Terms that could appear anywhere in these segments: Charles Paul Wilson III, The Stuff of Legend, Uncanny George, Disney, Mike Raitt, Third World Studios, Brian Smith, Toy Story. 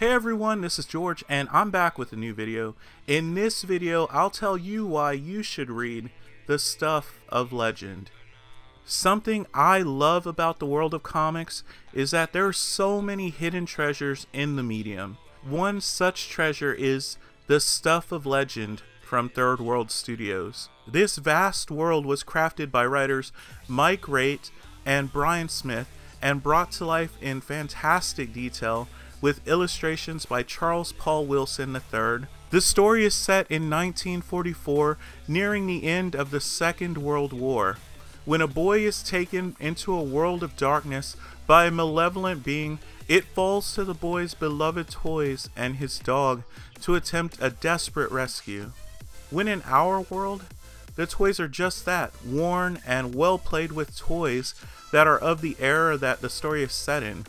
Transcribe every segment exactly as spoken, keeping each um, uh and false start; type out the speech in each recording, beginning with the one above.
Hey everyone, this is George and I'm back with a new video. In this video, I'll tell you why you should read The Stuff of Legend. Something I love about the world of comics is that there are so many hidden treasures in the medium. One such treasure is The Stuff of Legend from Third World Studios. This vast world was crafted by writers Mike Raitt and Brian Smith and brought to life in fantastic detail with illustrations by Charles Paul Wilson the third. The story is set in nineteen forty-four, nearing the end of the Second World War, when a boy is taken into a world of darkness by a malevolent being. It falls to the boy's beloved toys and his dog to attempt a desperate rescue. When in our world, the toys are just that, worn and well played with toys that are of the era that the story is set in.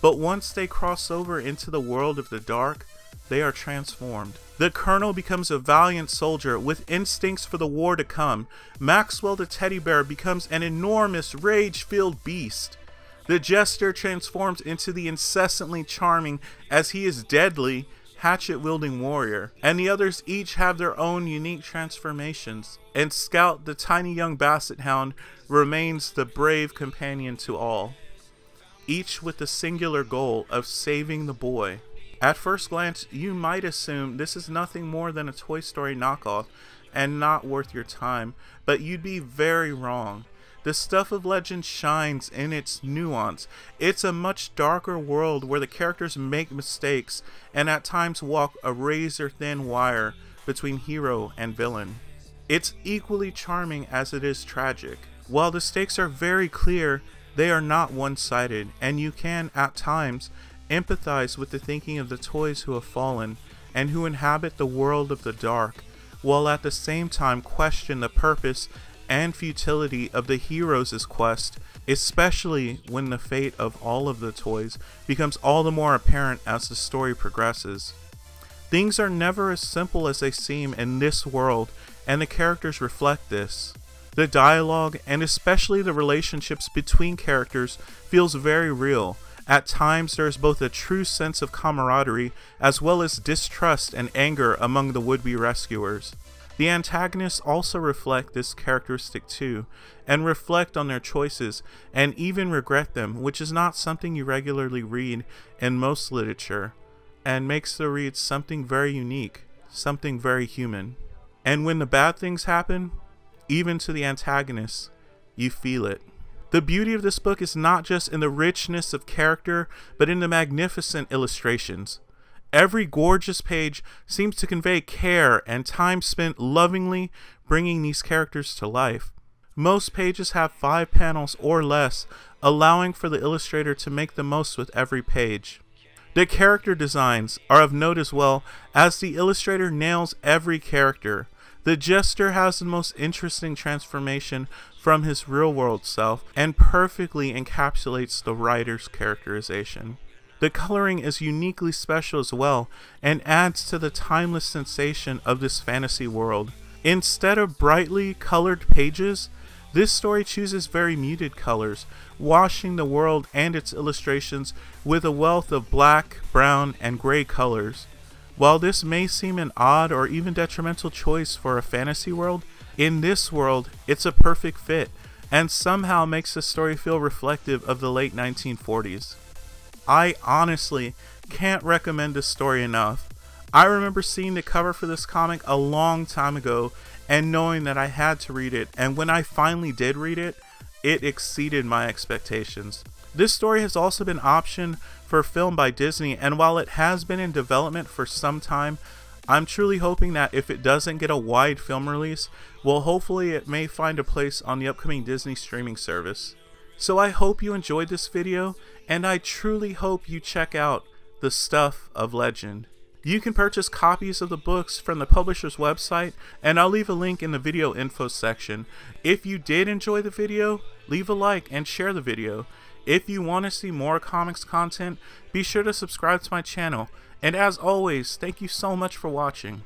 But once they cross over into the world of the dark, they are transformed. The Colonel becomes a valiant soldier with instincts for the war to come. Maxwell the teddy bear becomes an enormous rage-filled beast. The Jester transforms into the incessantly charming, as he is deadly, hatchet-wielding warrior. And the others each have their own unique transformations. And Scout, the tiny young basset hound, remains the brave companion to all, each with the singular goal of saving the boy. At first glance, you might assume this is nothing more than a Toy Story knockoff and not worth your time, but you'd be very wrong. The Stuff of Legend shines in its nuance. It's a much darker world where the characters make mistakes and at times walk a razor-thin wire between hero and villain. It's equally charming as it is tragic. While the stakes are very clear, they are not one-sided, and you can, at times, empathize with the thinking of the toys who have fallen and who inhabit the world of the dark, while at the same time question the purpose and futility of the hero's quest, especially when the fate of all of the toys becomes all the more apparent as the story progresses. Things are never as simple as they seem in this world, and the characters reflect this. The dialogue, and especially the relationships between characters, feels very real. At times there is both a true sense of camaraderie as well as distrust and anger among the would-be rescuers. The antagonists also reflect this characteristic too, and reflect on their choices and even regret them, which is not something you regularly read in most literature, and makes the read something very unique, something very human. And when the bad things happen, even to the antagonists, you feel it. The beauty of this book is not just in the richness of character, but in the magnificent illustrations. Every gorgeous page seems to convey care and time spent lovingly bringing these characters to life. Most pages have five panels or less, allowing for the illustrator to make the most with every page. The character designs are of note as well, as the illustrator nails every character. The Jester has the most interesting transformation from his real-world self and perfectly encapsulates the writer's characterization. The coloring is uniquely special as well and adds to the timeless sensation of this fantasy world. Instead of brightly colored pages, this story chooses very muted colors, washing the world and its illustrations with a wealth of black, brown, and gray colors. While this may seem an odd or even detrimental choice for a fantasy world, in this world it's a perfect fit and somehow makes the story feel reflective of the late nineteen forties. I honestly can't recommend this story enough. I remember seeing the cover for this comic a long time ago and knowing that I had to read it, and when I finally did read it, it exceeded my expectations. This story has also been optioned for film by Disney, and while it has been in development for some time, I'm truly hoping that if it doesn't get a wide film release, well, hopefully it may find a place on the upcoming Disney streaming service. So I hope you enjoyed this video, and I truly hope you check out The Stuff of Legend. You can purchase copies of the books from the publisher's website, and I'll leave a link in the video info section. If you did enjoy the video, leave a like and share the video. If you want to see more comics content, be sure to subscribe to my channel. And as always, thank you so much for watching.